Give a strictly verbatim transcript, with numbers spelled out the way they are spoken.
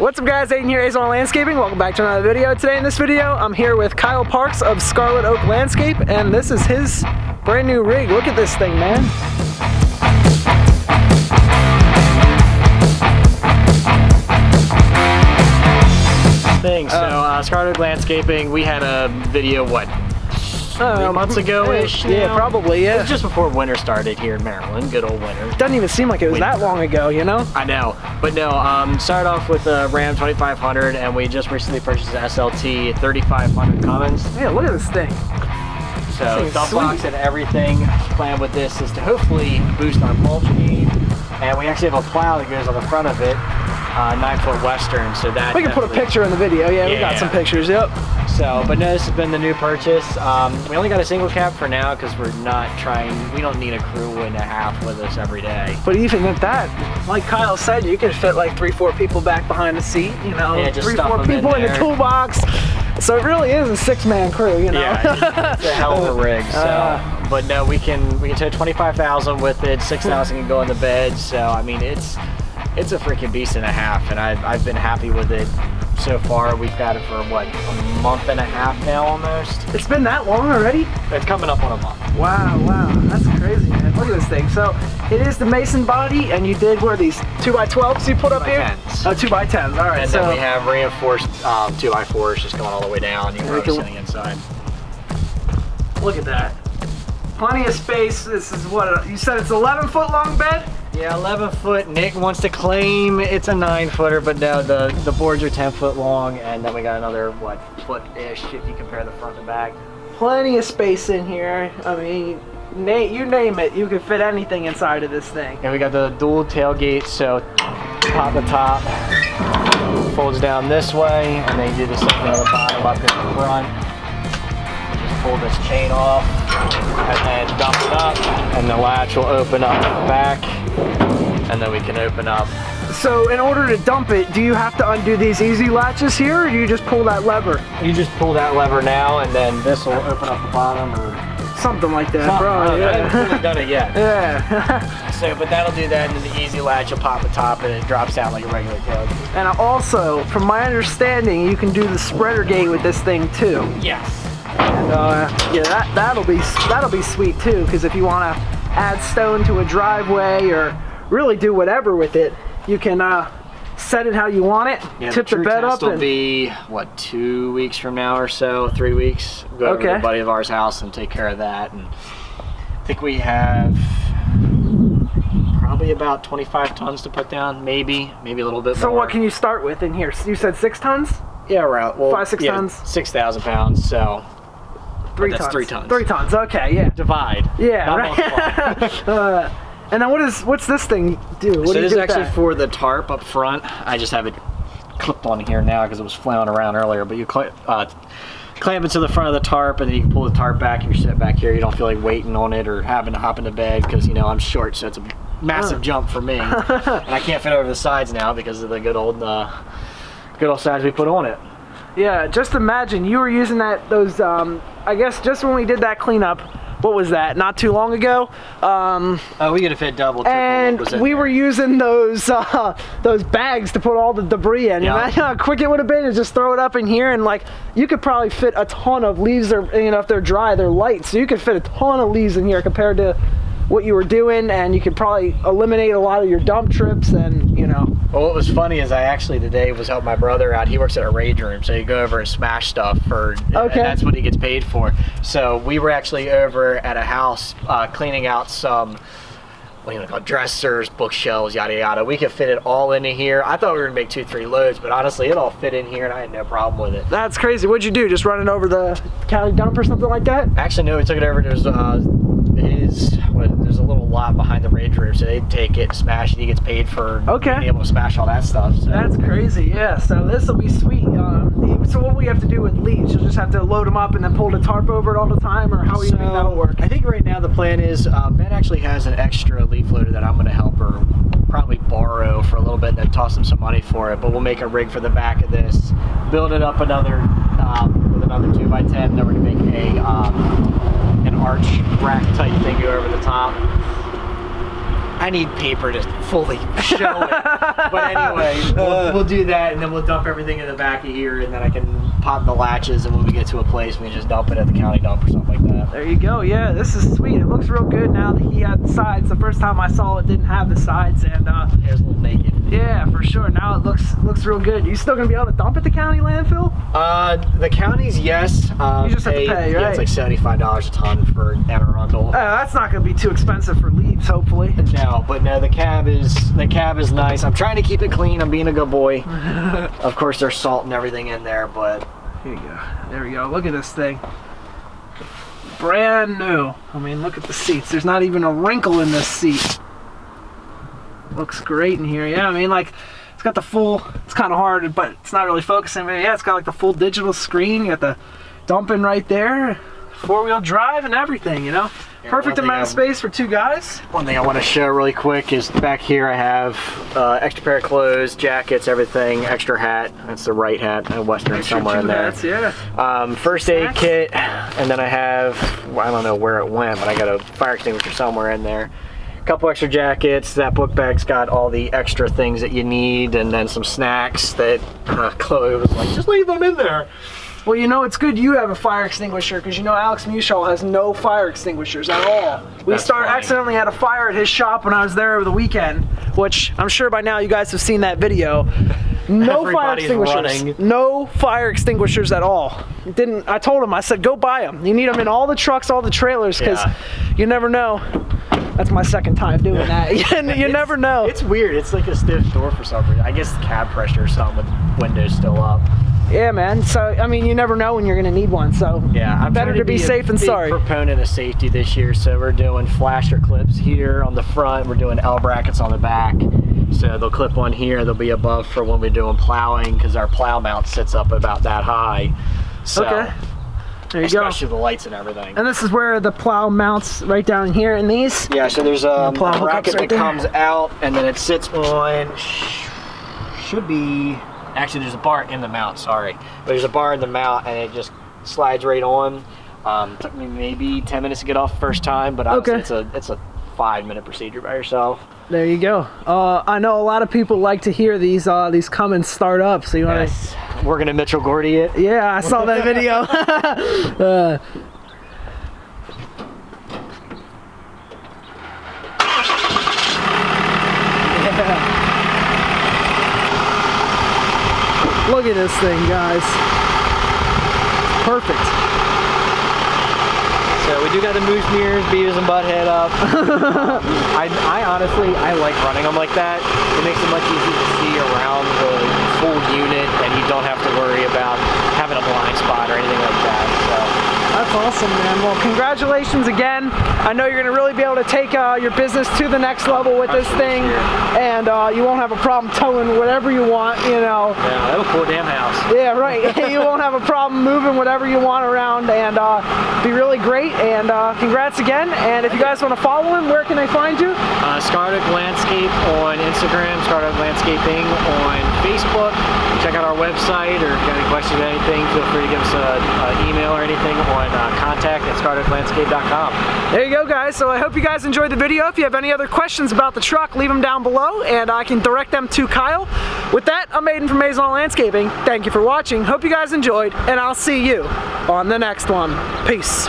What's up guys, Aiden here, A's Lawn and Landscaping. Welcome back to another video. Today in this video, I'm here with Kyle Parks of Scarlet Oak Landscape, and this is his brand new rig. Look at this thing, man. Thing. So, uh, Scarlet Oak Landscaping, we had a video, what? Three months ago-ish? Yeah, now. probably, yeah. It was just before winter started here in Maryland, good old winter. Doesn't even seem like it was winter. that long ago, you know? I know, but no, um, started off with a Ram twenty-five hundred, and we just recently purchased an S L T thirty-five hundred Cummins. Yeah, look at this thing. So, dump box and everything. Plan with this is to hopefully boost our mulching, and we actually have a plow that goes on the front of it. Uh, nine foot Western, so that we can put a picture in the video. Yeah, yeah, we got some pictures. Yep. So, but no, this has been the new purchase. Um, we only got a single cab for now because we're not trying. We don't need a crew and a half with us every day. But even at that, like Kyle said, you can fit like three, four people back behind the seat. You know, yeah, just three, four people in, in the toolbox. So it really is a six-man crew. You know, yeah, it's a hell of a rig. So. Uh, But no, we can we can tow twenty-five thousand with it. six thousand can go in the bed. So I mean, it's it's a freaking beast and a half, and I've I've been happy with it so far. We've got it for what, a month and a half now almost. It's been that long already? It's coming up on a month. Wow, wow, that's crazy, man. Look at this thing. So it is the Mason body, and you did what are these two by twelves you put up here? Tens. Oh, two by tens. All right. And so then we have reinforced um, two by fours just going all the way down. You were sitting inside. Look at that. Plenty of space. This is what, you said it's eleven foot long bed? Yeah, eleven foot. Nick wants to claim it's a nine footer, but no, the, the boards are ten foot long, and then we got another, what, foot-ish if you compare the front to back. Plenty of space in here. I mean, na you name it, you can fit anything inside of this thing. And we got the dual tailgate, so pop the top, folds down this way, and then you do the same thing on the bottom up in the front. Pull this chain off and then dump it up, and the latch will open up back, and then we can open up. So in order to dump it, do you have to undo these easy latches here, or do you just pull that lever? You just pull that lever now, and then this will open up the bottom or something like that. Something, bro. Yeah. I haven't really done it yet. Yeah. So, but that'll do that, and then the easy latch will pop the top, and it drops out like a regular tailgate. And also, from my understanding, you can do the spreader gate with this thing too. Yes. And uh, yeah, that, that'll be that'll be sweet too, because if you want to add stone to a driveway or really do whatever with it, you can uh, set it how you want it. Yeah, tip the, the bed up. Will and, be what, two weeks from now or so, three weeks. We'll go okay. over to a buddy of ours' house and take care of that. And I think we have probably about twenty-five tons to put down, maybe maybe a little bit so more. So what can you start with in here? You said six tons. Yeah, around well, five six yeah, tons. Six thousand pounds. So. Three tons. three tons. Three tons. Okay, yeah. Divide. Yeah. Right. uh, and then what is what's this thing do? What so do this is actually that? for the tarp up front. I just have it clipped on here now because it was flailing around earlier. But you cl uh, clamp it to the front of the tarp, and then you can pull the tarp back. And you're sitting back here. You don't feel like waiting on it or having to hop into bed because you know I'm short, so it's a massive uh. jump for me. And I can't fit over the sides now because of the good old uh, good old sides we put on it. Yeah, just imagine you were using that those um I guess just when we did that cleanup, what was that, not too long ago? Um oh, we could have fit double, triple, and we were using those uh those bags to put all the debris in. Yeah. Imagine how quick it would have been to just throw it up in here, and like you could probably fit a ton of leaves. Or you know, if they're dry, they're light, so you could fit a ton of leaves in here compared to what you were doing, and you could probably eliminate a lot of your dump trips. And you know, well, what was funny is I actually today was helping my brother out. He works at a rage room, so you go over and smash stuff for okay. and that's what he gets paid for. So we were actually over at a house uh, cleaning out some what do you know, call dressers, bookshelves, yada yada. We could fit it all into here. I thought we were gonna make two, three loads, but honestly, it all fit in here, and I had no problem with it. That's crazy. What'd you do? Just running over the county dump or something like that? Actually, no. We took it over to his. Uh, his There's a little lot behind the rage room, so they take it, smash it. He gets paid for okay. being able to smash all that stuff. So. That's crazy, yeah. So this will be sweet. Um, so what we have to do with leaves? You'll just have to load them up and then pull the tarp over it all the time, or how do you so, think that'll work? I think right now the plan is uh, Ben actually has an extra leaf loader that I'm going to help her probably borrow for a little bit, and then toss him some money for it. But we'll make a rig for the back of this, build it up another um, with another two by ten. Then we're going to make a. Um, an arch rack type thing over the top. I need paper to fully show it. But anyway, we'll, we'll do that, and then we'll dump everything in the back of here, and then I can pop the latches, and when we get to a place, we just dump it at the county dump or something like that. There you go. Yeah, this is sweet. It looks real good now that he had the sides. The first time I saw it, didn't have the sides, and uh, it was a little naked. Yeah, for sure. Now it looks looks real good. You still gonna be able to dump at the county landfill? Uh, the county's yes. Um, you just have they, to pay, yeah, right? It's like seventy-five dollars a ton for Anne Arundel. Uh, that's not gonna be too expensive for leaves, hopefully. No, but no, the cab is the cab is nice. I'm trying to keep it clean. I'm being a good boy. Of course, there's salt and everything in there, but here you go. There we go. Look at this thing. Brand new. I mean, look at the seats. There's not even a wrinkle in this seat. Looks great in here. Yeah, I mean, like, it's got the full, it's kind of hard, but it's not really focusing. But yeah, it's got like the full digital screen. You got the dumping right there, four-wheel drive and everything, you know. Yeah, perfect amount of space for two guys. One thing I want to show really quick is back here I have uh, extra pair of clothes, jackets, everything, extra hat. That's the right hat, a Western extra somewhere in there. Hats, yeah. Um, first aid kit, and then I have, well, I don't know where it went, but I got a fire extinguisher somewhere in there. Couple extra jackets. That book bag's got all the extra things that you need, and then some snacks that uh, Chloe was like, just leave them in there. Well, you know, it's good you have a fire extinguisher, because you know Alex Muschall has no fire extinguishers at all. We start accidentally had a fire at his shop when I was there over the weekend, which I'm sure by now you guys have seen that video. No Everybody's fire extinguishers. Running. No fire extinguishers at all. Didn't I told him, I said, go buy them. You need them in all the trucks, all the trailers, because yeah. you never know. That's my second time doing that. You it's, never know. It's weird. It's like a stiff door for some reason. I guess cab pressure or something with windows still up. Yeah, man. So, I mean, you never know when you're going to need one. So, yeah, I'm better to be, be safe than sorry. I'm a proponent of safety this year. So, we're doing flasher clips here on the front. We're doing L brackets on the back. So, they'll clip on here. They'll be above for when we're doing plowing, because our plow mount sits up about that high. So, okay. There you Especially go. Especially the lights and everything. And this is where the plow mounts right down here in these. Yeah, so there's um, the a bracket right that there. comes out, and then it sits on, should be, actually there's a bar in the mount, sorry. But there's a bar in the mount, and it just slides right on. Um, took me maybe ten minutes to get off the first time, but honestly, okay. it's a it's a five minute procedure by yourself. There you go. Uh, I know a lot of people like to hear these uh, these Cummins start up, so you want yes. to... We're gonna Mitchell Gordy it. Yeah, I saw that video. uh. yeah. Look at this thing, guys. Perfect. So we do got the moose mirrors, beavers, and butthead up. um, I, I honestly, I like running them like that. It makes it much easier to see around the full unit, and you don't have to worry about having a blind spot or anything like that. So that's awesome, man. Well, congratulations again. I know you're going to really be able to take uh, your business to the next level with this thing, and uh, you won't have a problem towing whatever you want, you know. Yeah, that was a cool damn house. Yeah, right. You won't have a problem moving whatever you want around, and uh, be really great. And uh, congrats again. And if you guys want to follow him, where can they find you? Uh, Scarlet Landscape on Instagram, Scarlet Landscaping on Facebook. Check out our website, or if you have any questions or anything, feel free to give us an email or anything on uh, contact at Scarlet Landscape dot com. There you go, guys. So I hope you guys enjoyed the video. If you have any other questions about the truck, leave them down below, and I can direct them to Kyle. With that, I'm Aiden from A's Lawn and Landscaping. Thank you for watching. Hope you guys enjoyed, and I'll see you on the next one. Peace.